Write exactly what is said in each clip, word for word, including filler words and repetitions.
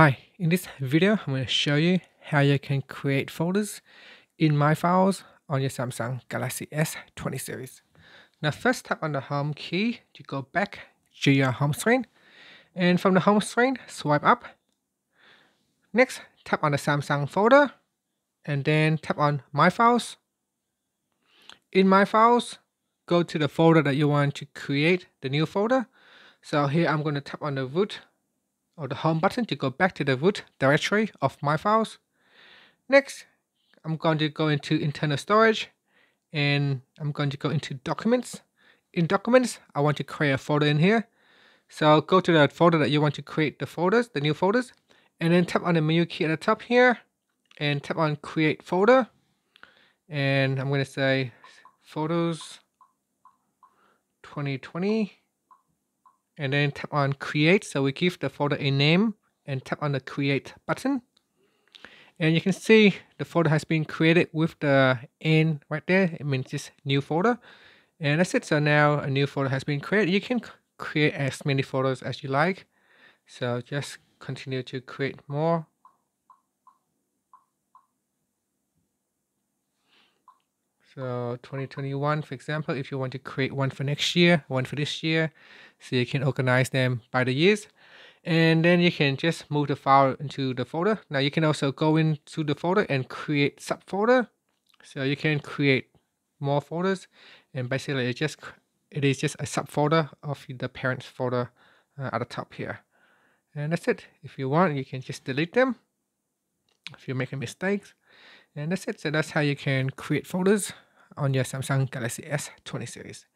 Hi, in this video I'm going to show you how you can create folders in My Files on your Samsung Galaxy S twenty series. Now first tap on the home key to go back to your home screen, and from the home screen swipe up. Next tap on the Samsung folder and then tap on My Files. In My Files, go to the folder that you want to create the new folder. So here I'm going to tap on the root or the home button to go back to the root directory of My Files. Next, I'm going to go into internal storage and I'm going to go into documents. In documents, I want to create a folder in here. So go to the folder that you want to create the folders, the new folders, and then tap on the menu key at the top here and tap on create folder. And I'm going to say photos twenty twenty. And then tap on create, so we give the folder a name and tap on the create button. And you can see the folder has been created with the N right there. It means this new folder. And that's it, so now a new folder has been created. You can create as many folders as you like. So just continue to create more. So twenty twenty-one, for example, if you want to create one for next year, one for this year, so you can organize them by the years. And then you can just move the file into the folder. Now you can also go into the folder and create subfolder. So you can create more folders, and basically it, just, it is just a subfolder of the parent folder uh, at the top here. And that's it. If you want, you can just delete them if you're making mistakes. And that's it. So that's how you can create folders on your Samsung Galaxy S twenty series.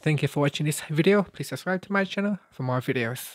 Thank you for watching this video. Please subscribe to my channel for more videos.